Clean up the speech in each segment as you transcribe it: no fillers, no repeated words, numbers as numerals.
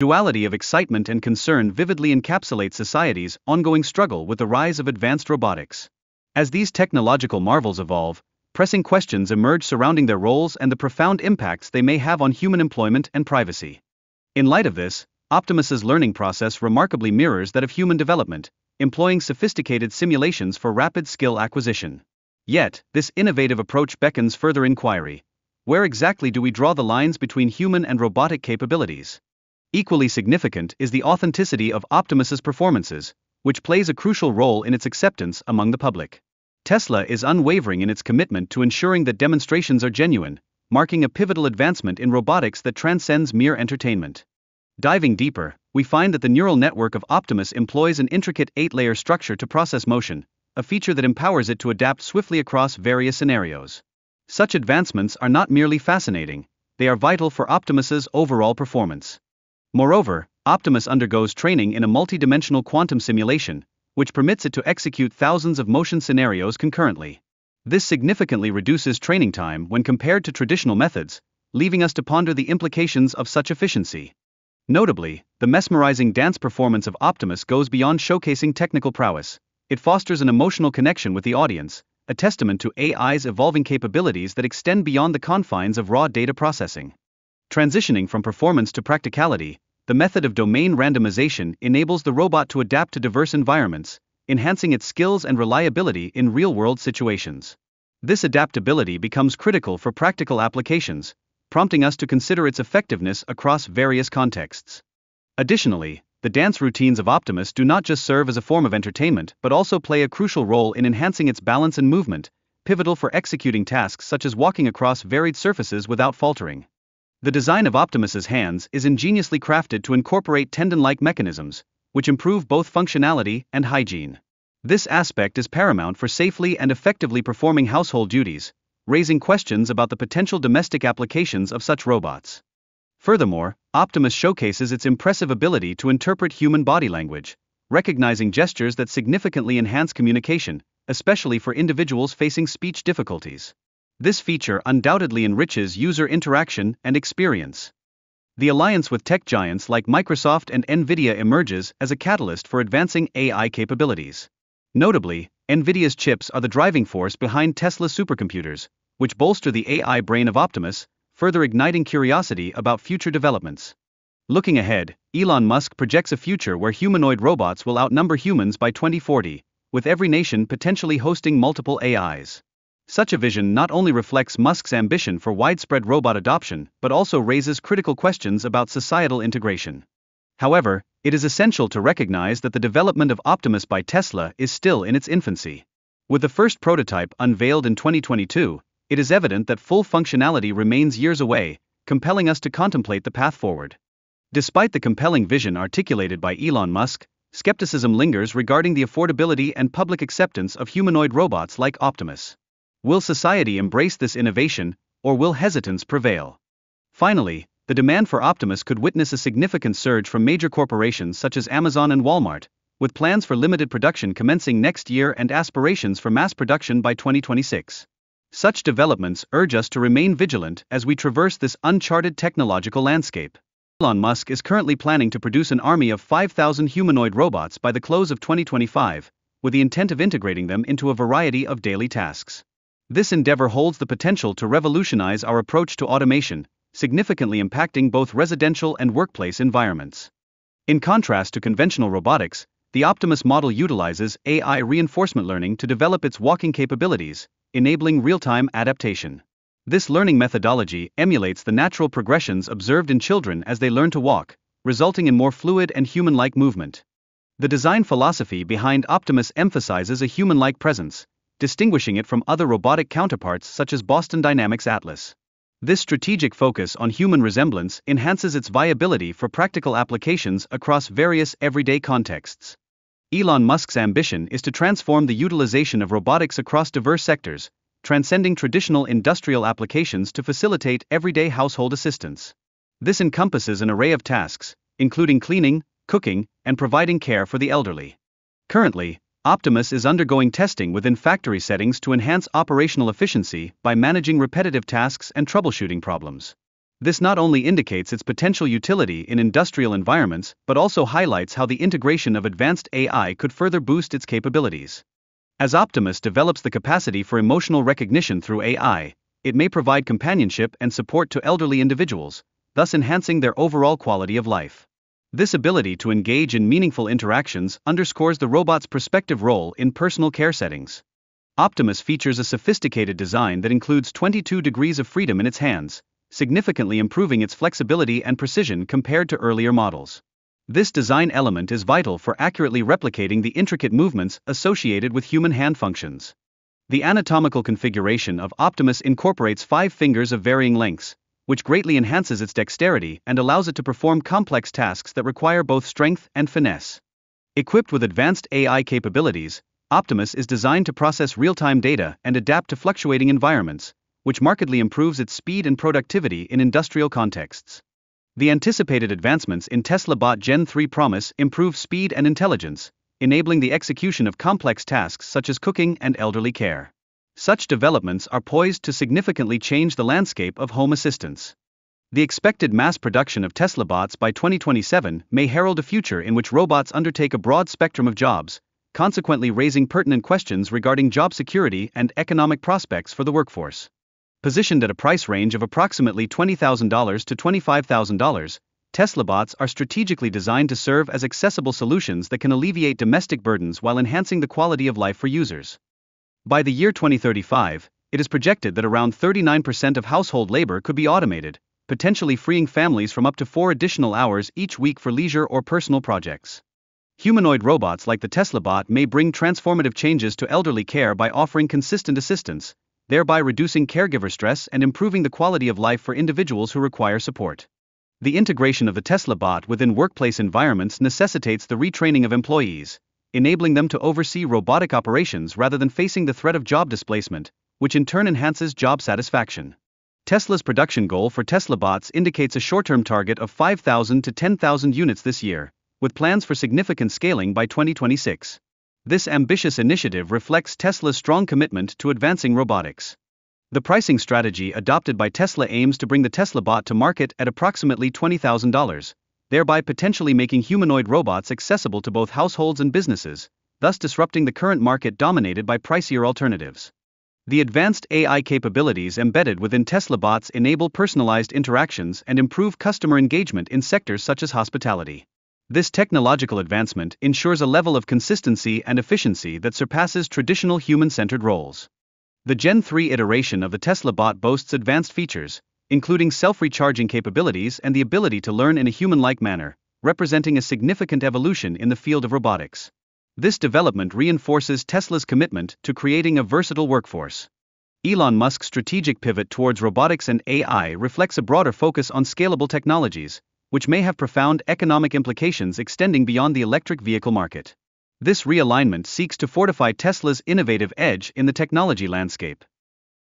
Duality of excitement and concern vividly encapsulates society's ongoing struggle with the rise of advanced robotics. As these technological marvels evolve, pressing questions emerge surrounding their roles and the profound impacts they may have on human employment and privacy. In light of this, Optimus's learning process remarkably mirrors that of human development, employing sophisticated simulations for rapid skill acquisition. Yet, this innovative approach beckons further inquiry. Where exactly do we draw the lines between human and robotic capabilities? Equally significant is the authenticity of Optimus's performances, which plays a crucial role in its acceptance among the public. Tesla is unwavering in its commitment to ensuring that demonstrations are genuine, marking a pivotal advancement in robotics that transcends mere entertainment. Diving deeper, we find that the neural network of Optimus employs an intricate 8-layer structure to process motion, a feature that empowers it to adapt swiftly across various scenarios. Such advancements are not merely fascinating, they are vital for Optimus's overall performance. Moreover, Optimus undergoes training in a multidimensional quantum simulation, which permits it to execute thousands of motion scenarios concurrently. This significantly reduces training time when compared to traditional methods, leaving us to ponder the implications of such efficiency. Notably, the mesmerizing dance performance of Optimus goes beyond showcasing technical prowess. It fosters an emotional connection with the audience, a testament to AI's evolving capabilities that extend beyond the confines of raw data processing. Transitioning from performance to practicality, the method of domain randomization enables the robot to adapt to diverse environments, enhancing its skills and reliability in real-world situations. This adaptability becomes critical for practical applications, prompting us to consider its effectiveness across various contexts. Additionally, the dance routines of Optimus do not just serve as a form of entertainment but also play a crucial role in enhancing its balance and movement, pivotal for executing tasks such as walking across varied surfaces without faltering. The design of Optimus's hands is ingeniously crafted to incorporate tendon-like mechanisms, which improve both functionality and hygiene. This aspect is paramount for safely and effectively performing household duties, raising questions about the potential domestic applications of such robots. Furthermore, Optimus showcases its impressive ability to interpret human body language, recognizing gestures that significantly enhance communication, especially for individuals facing speech difficulties. This feature undoubtedly enriches user interaction and experience. The alliance with tech giants like Microsoft and Nvidia emerges as a catalyst for advancing AI capabilities. Notably, Nvidia's chips are the driving force behind Tesla supercomputers, which bolster the AI brain of Optimus, further igniting curiosity about future developments. Looking ahead, Elon Musk projects a future where humanoid robots will outnumber humans by 2040, with every nation potentially hosting multiple AIs. Such a vision not only reflects Musk's ambition for widespread robot adoption but also raises critical questions about societal integration. However, it is essential to recognize that the development of Optimus by Tesla is still in its infancy. With the first prototype unveiled in 2022, it is evident that full functionality remains years away, compelling us to contemplate the path forward. Despite the compelling vision articulated by Elon Musk, skepticism lingers regarding the affordability and public acceptance of humanoid robots like Optimus. Will society embrace this innovation, or will hesitance prevail? Finally, the demand for Optimus could witness a significant surge from major corporations such as Amazon and Walmart, with plans for limited production commencing next year and aspirations for mass production by 2026. Such developments urge us to remain vigilant as we traverse this uncharted technological landscape. Elon Musk is currently planning to produce an army of 5,000 humanoid robots by the close of 2025, with the intent of integrating them into a variety of daily tasks. This endeavor holds the potential to revolutionize our approach to automation, significantly impacting both residential and workplace environments. In contrast to conventional robotics, the Optimus model utilizes AI reinforcement learning to develop its walking capabilities, enabling real-time adaptation. This learning methodology emulates the natural progressions observed in children as they learn to walk, resulting in more fluid and human-like movement. The design philosophy behind Optimus emphasizes a human-like presence, distinguishing it from other robotic counterparts such as Boston Dynamics Atlas. This strategic focus on human resemblance enhances its viability for practical applications across various everyday contexts. Elon Musk's ambition is to transform the utilization of robotics across diverse sectors, transcending traditional industrial applications to facilitate everyday household assistance. This encompasses an array of tasks, including cleaning, cooking, and providing care for the elderly. Currently, Optimus is undergoing testing within factory settings to enhance operational efficiency by managing repetitive tasks and troubleshooting problems. This not only indicates its potential utility in industrial environments, but also highlights how the integration of advanced AI could further boost its capabilities. As Optimus develops the capacity for emotional recognition through AI, it may provide companionship and support to elderly individuals, thus enhancing their overall quality of life. This ability to engage in meaningful interactions underscores the robot's prospective role in personal care settings. Optimus features a sophisticated design that includes 22 degrees of freedom in its hands, significantly improving its flexibility and precision compared to earlier models. This design element is vital for accurately replicating the intricate movements associated with human hand functions. The anatomical configuration of Optimus incorporates 5 fingers of varying lengths, which greatly enhances its dexterity and allows it to perform complex tasks that require both strength and finesse. Equipped with advanced AI capabilities, Optimus is designed to process real-time data and adapt to fluctuating environments, which markedly improves its speed and productivity in industrial contexts. The anticipated advancements in Tesla Bot Gen 3 promise improved speed and intelligence, enabling the execution of complex tasks such as cooking and elderly care. Such developments are poised to significantly change the landscape of home assistance. The expected mass production of Tesla bots by 2027 may herald a future in which robots undertake a broad spectrum of jobs, consequently raising pertinent questions regarding job security and economic prospects for the workforce. Positioned at a price range of approximately $20,000 to $25,000, Tesla bots are strategically designed to serve as accessible solutions that can alleviate domestic burdens while enhancing the quality of life for users. By the year 2035, it is projected that around 39% of household labor could be automated, potentially freeing families from up to 4 additional hours each week for leisure or personal projects. Humanoid robots like the Tesla bot may bring transformative changes to elderly care by offering consistent assistance, thereby reducing caregiver stress and improving the quality of life for individuals who require support. The integration of the Tesla bot within workplace environments necessitates the retraining of employees, enabling them to oversee robotic operations rather than facing the threat of job displacement, which in turn enhances job satisfaction. Tesla's production goal for Tesla bots indicates a short-term target of 5,000 to 10,000 units this year, with plans for significant scaling by 2026. This ambitious initiative reflects Tesla's strong commitment to advancing robotics. The pricing strategy adopted by Tesla aims to bring the Tesla bot to market at approximately $20,000, thereby potentially making humanoid robots accessible to both households and businesses, thus disrupting the current market dominated by pricier alternatives. The advanced AI capabilities embedded within Tesla bots enable personalized interactions and improve customer engagement in sectors such as hospitality. This technological advancement ensures a level of consistency and efficiency that surpasses traditional human-centered roles. The Gen 3 iteration of the Tesla bot boasts advanced features, including self-recharging capabilities and the ability to learn in a human-like manner, representing a significant evolution in the field of robotics. This development reinforces Tesla's commitment to creating a versatile workforce. Elon Musk's strategic pivot towards robotics and AI reflects a broader focus on scalable technologies, which may have profound economic implications extending beyond the electric vehicle market. This realignment seeks to fortify Tesla's innovative edge in the technology landscape.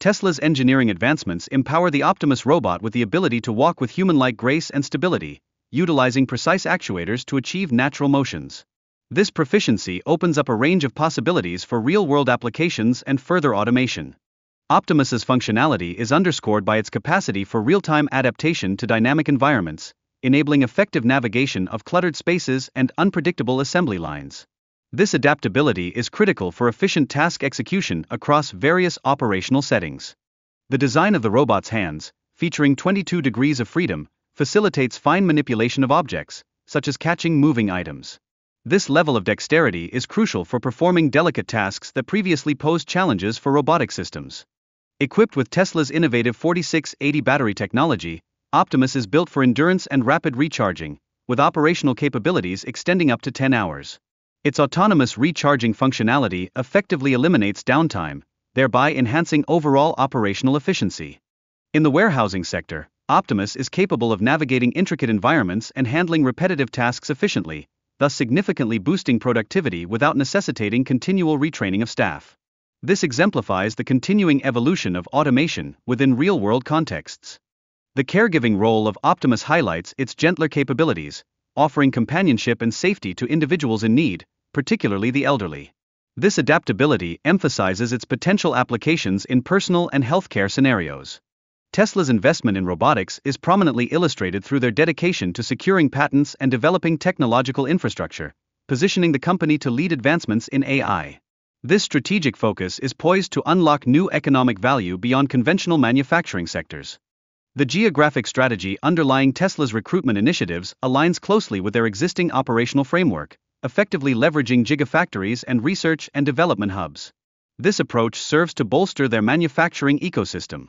Tesla's engineering advancements empower the Optimus robot with the ability to walk with human-like grace and stability, utilizing precise actuators to achieve natural motions. This proficiency opens up a range of possibilities for real-world applications and further automation. Optimus's functionality is underscored by its capacity for real-time adaptation to dynamic environments, enabling effective navigation of cluttered spaces and unpredictable assembly lines. This adaptability is critical for efficient task execution across various operational settings. The design of the robot's hands, featuring 22 degrees of freedom, facilitates fine manipulation of objects, such as catching moving items. This level of dexterity is crucial for performing delicate tasks that previously posed challenges for robotic systems. Equipped with Tesla's innovative 4680 battery technology, Optimus is built for endurance and rapid recharging, with operational capabilities extending up to 10 hours. Its autonomous recharging functionality effectively eliminates downtime, thereby enhancing overall operational efficiency. In the warehousing sector, Optimus is capable of navigating intricate environments and handling repetitive tasks efficiently, thus significantly boosting productivity without necessitating continual retraining of staff. This exemplifies the continuing evolution of automation within real-world contexts. The caregiving role of Optimus highlights its gentler capabilities, offering companionship and safety to individuals in need, particularly the elderly. This adaptability emphasizes its potential applications in personal and healthcare scenarios. Tesla's investment in robotics is prominently illustrated through their dedication to securing patents and developing technological infrastructure, positioning the company to lead advancements in AI. This strategic focus is poised to unlock new economic value beyond conventional manufacturing sectors. The geographic strategy underlying Tesla's recruitment initiatives aligns closely with their existing operational framework, effectively leveraging gigafactories and research and development hubs. This approach serves to bolster their manufacturing ecosystem.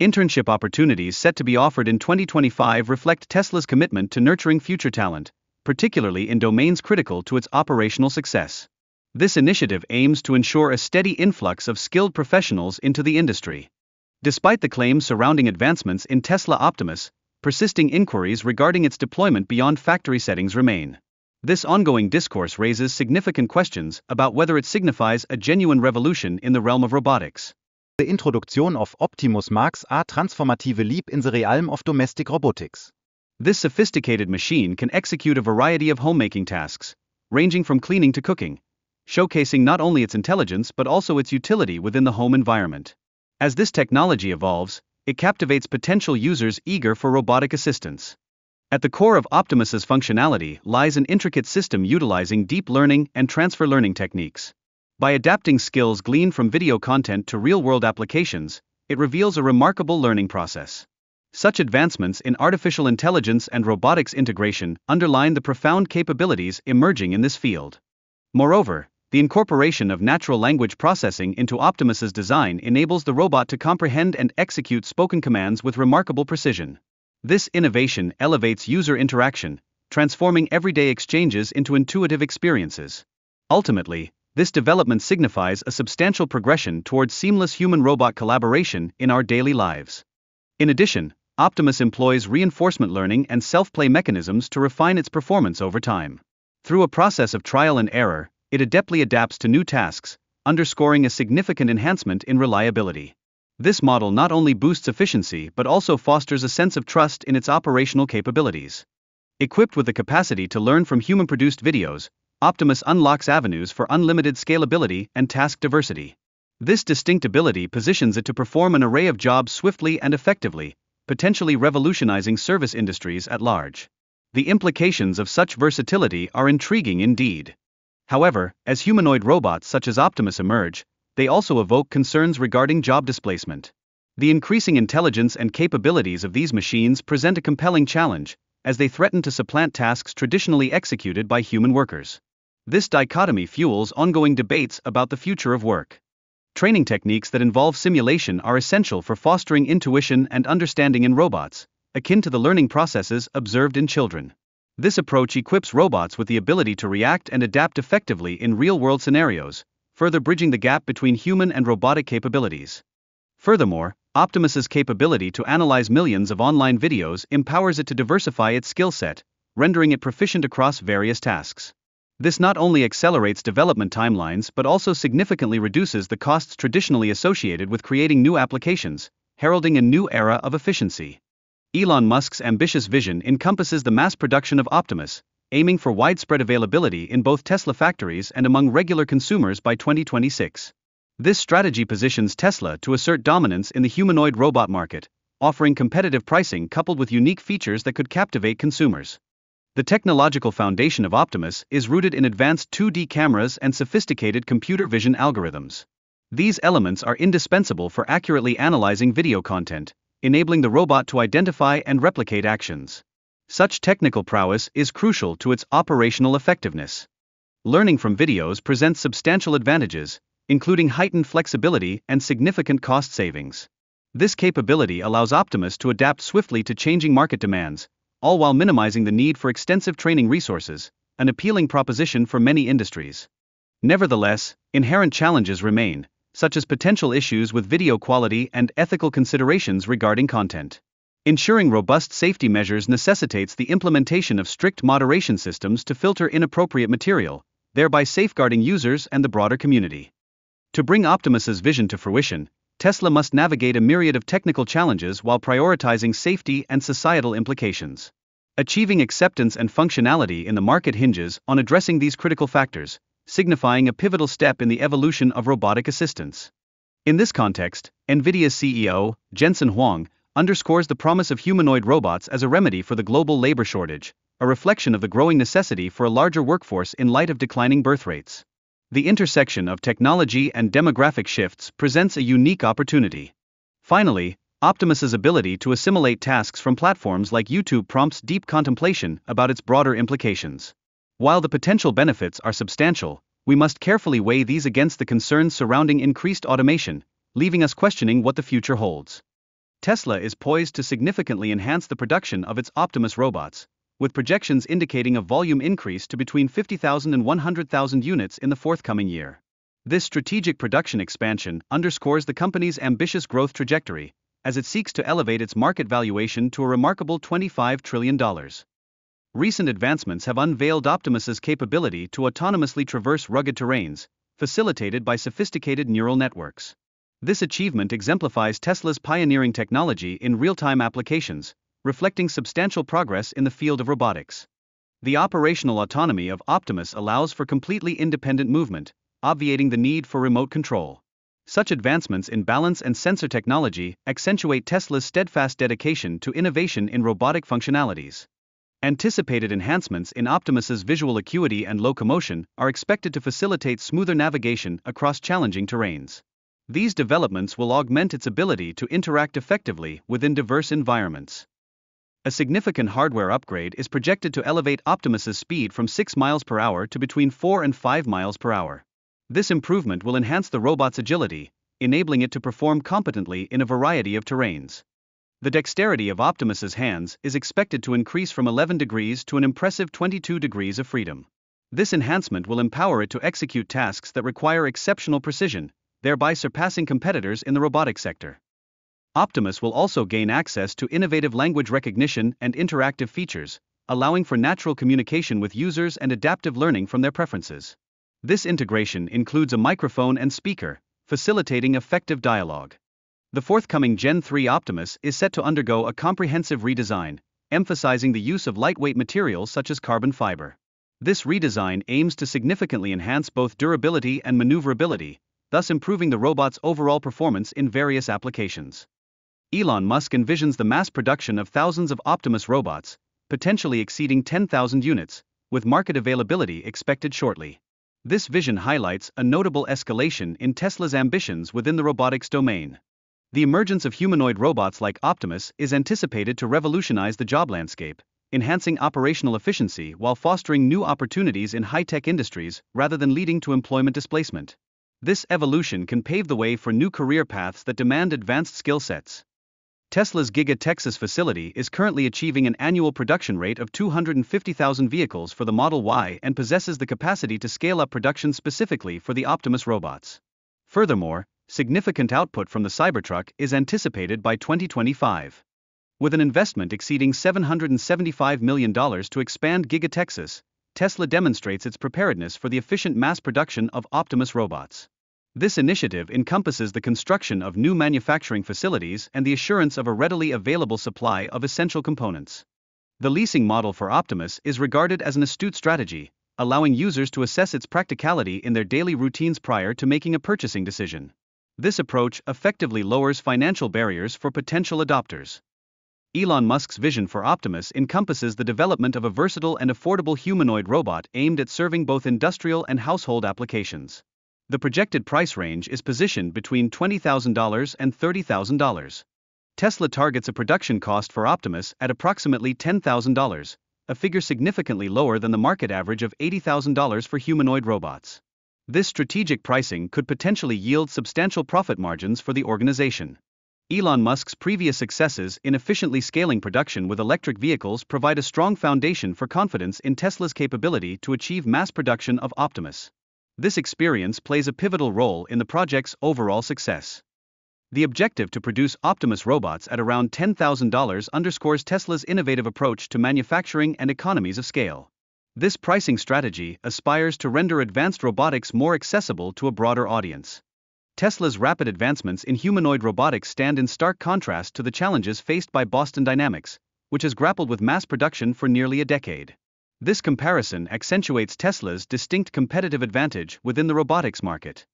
Internship opportunities set to be offered in 2025 reflect Tesla's commitment to nurturing future talent, particularly in domains critical to its operational success. This initiative aims to ensure a steady influx of skilled professionals into the industry. Despite the claims surrounding advancements in Tesla Optimus, persisting inquiries regarding its deployment beyond factory settings remain. This ongoing discourse raises significant questions about whether it signifies a genuine revolution in the realm of robotics. The introduction of Optimus marks a transformative leap in the realm of domestic robotics. This sophisticated machine can execute a variety of homemaking tasks, ranging from cleaning to cooking, showcasing not only its intelligence but also its utility within the home environment. As this technology evolves, it captivates potential users eager for robotic assistance. At the core of Optimus's functionality lies an intricate system utilizing deep learning and transfer learning techniques. By adapting skills gleaned from video content to real-world applications, it reveals a remarkable learning process. Such advancements in artificial intelligence and robotics integration underline the profound capabilities emerging in this field. Moreover, the incorporation of natural language processing into Optimus's design enables the robot to comprehend and execute spoken commands with remarkable precision. This innovation elevates user interaction, transforming everyday exchanges into intuitive experiences. Ultimately, this development signifies a substantial progression towards seamless human-robot collaboration in our daily lives. In addition, Optimus employs reinforcement learning and self-play mechanisms to refine its performance over time. Through a process of trial and error, it adeptly adapts to new tasks, underscoring a significant enhancement in reliability. This model not only boosts efficiency but also fosters a sense of trust in its operational capabilities. Equipped with the capacity to learn from human-produced videos, Optimus unlocks avenues for unlimited scalability and task diversity. This distinct ability positions it to perform an array of jobs swiftly and effectively, potentially revolutionizing service industries at large. The implications of such versatility are intriguing indeed. However, as humanoid robots such as Optimus emerge, they also evoke concerns regarding job displacement. The increasing intelligence and capabilities of these machines present a compelling challenge, as they threaten to supplant tasks traditionally executed by human workers. This dichotomy fuels ongoing debates about the future of work. Training techniques that involve simulation are essential for fostering intuition and understanding in robots, akin to the learning processes observed in children. This approach equips robots with the ability to react and adapt effectively in real-world scenarios, further bridging the gap between human and robotic capabilities. Furthermore, Optimus's capability to analyze millions of online videos empowers it to diversify its skill set, rendering it proficient across various tasks. This not only accelerates development timelines but also significantly reduces the costs traditionally associated with creating new applications, heralding a new era of efficiency. Elon Musk's ambitious vision encompasses the mass production of Optimus, aiming for widespread availability in both Tesla factories and among regular consumers by 2026. This strategy positions Tesla to assert dominance in the humanoid robot market, offering competitive pricing coupled with unique features that could captivate consumers. The technological foundation of Optimus is rooted in advanced 2D cameras and sophisticated computer vision algorithms. These elements are indispensable for accurately analyzing video content, enabling the robot to identify and replicate actions. Such technical prowess is crucial to its operational effectiveness. Learning from videos presents substantial advantages, including heightened flexibility and significant cost savings. This capability allows Optimus to adapt swiftly to changing market demands, all while minimizing the need for extensive training resources, an appealing proposition for many industries. Nevertheless, inherent challenges remain, such as potential issues with video quality and ethical considerations regarding content. Ensuring robust safety measures necessitates the implementation of strict moderation systems to filter inappropriate material, thereby safeguarding users and the broader community. To bring Optimus's vision to fruition, Tesla must navigate a myriad of technical challenges while prioritizing safety and societal implications. Achieving acceptance and functionality in the market hinges on addressing these critical factors, signifying a pivotal step in the evolution of robotic assistance. In this context, Nvidia CEO, Jensen Huang, underscores the promise of humanoid robots as a remedy for the global labor shortage, a reflection of the growing necessity for a larger workforce in light of declining birth rates. The intersection of technology and demographic shifts presents a unique opportunity. Finally, Optimus's ability to assimilate tasks from platforms like YouTube prompts deep contemplation about its broader implications. While the potential benefits are substantial, we must carefully weigh these against the concerns surrounding increased automation, leaving us questioning what the future holds. Tesla is poised to significantly enhance the production of its Optimus robots, with projections indicating a volume increase to between 50,000 and 100,000 units in the forthcoming year. This strategic production expansion underscores the company's ambitious growth trajectory, as it seeks to elevate its market valuation to a remarkable $25 trillion. Recent advancements have unveiled Optimus's capability to autonomously traverse rugged terrains, facilitated by sophisticated neural networks. This achievement exemplifies Tesla's pioneering technology in real-time applications, reflecting substantial progress in the field of robotics. The operational autonomy of Optimus allows for completely independent movement, obviating the need for remote control. Such advancements in balance and sensor technology accentuate Tesla's steadfast dedication to innovation in robotic functionalities. Anticipated enhancements in Optimus's visual acuity and locomotion are expected to facilitate smoother navigation across challenging terrains. These developments will augment its ability to interact effectively within diverse environments. A significant hardware upgrade is projected to elevate Optimus's speed from 6 miles per hour to between 4 and 5 miles per hour. This improvement will enhance the robot's agility, enabling it to perform competently in a variety of terrains. The dexterity of Optimus's hands is expected to increase from 11 degrees to an impressive 22 degrees of freedom. This enhancement will empower it to execute tasks that require exceptional precision, thereby surpassing competitors in the robotic sector. Optimus will also gain access to innovative language recognition and interactive features, allowing for natural communication with users and adaptive learning from their preferences. This integration includes a microphone and speaker, facilitating effective dialogue. The forthcoming Gen 3 Optimus is set to undergo a comprehensive redesign, emphasizing the use of lightweight materials such as carbon fiber. This redesign aims to significantly enhance both durability and maneuverability, thus improving the robot's overall performance in various applications. Elon Musk envisions the mass production of thousands of Optimus robots, potentially exceeding 10,000 units, with market availability expected shortly. This vision highlights a notable escalation in Tesla's ambitions within the robotics domain. The emergence of humanoid robots like Optimus is anticipated to revolutionize the job landscape, enhancing operational efficiency while fostering new opportunities in high-tech industries rather than leading to employment displacement. This evolution can pave the way for new career paths that demand advanced skill sets. Tesla's Giga Texas facility is currently achieving an annual production rate of 250,000 vehicles for the Model Y and possesses the capacity to scale up production specifically for the Optimus robots. Furthermore, significant output from the Cybertruck is anticipated by 2025. With an investment exceeding $775 million to expand Giga Texas, Tesla demonstrates its preparedness for the efficient mass production of Optimus robots. This initiative encompasses the construction of new manufacturing facilities and the assurance of a readily available supply of essential components. The leasing model for Optimus is regarded as an astute strategy, allowing users to assess its practicality in their daily routines prior to making a purchasing decision. This approach effectively lowers financial barriers for potential adopters. Elon Musk's vision for Optimus encompasses the development of a versatile and affordable humanoid robot aimed at serving both industrial and household applications. The projected price range is positioned between $20,000 and $30,000. Tesla targets a production cost for Optimus at approximately $10,000, a figure significantly lower than the market average of $80,000 for humanoid robots. This strategic pricing could potentially yield substantial profit margins for the organization. Elon Musk's previous successes in efficiently scaling production with electric vehicles provide a strong foundation for confidence in Tesla's capability to achieve mass production of Optimus. This experience plays a pivotal role in the project's overall success. The objective to produce Optimus robots at around $10,000 underscores Tesla's innovative approach to manufacturing and economies of scale. This pricing strategy aspires to render advanced robotics more accessible to a broader audience. Tesla's rapid advancements in humanoid robotics stand in stark contrast to the challenges faced by Boston Dynamics, which has grappled with mass production for nearly a decade. This comparison accentuates Tesla's distinct competitive advantage within the robotics market.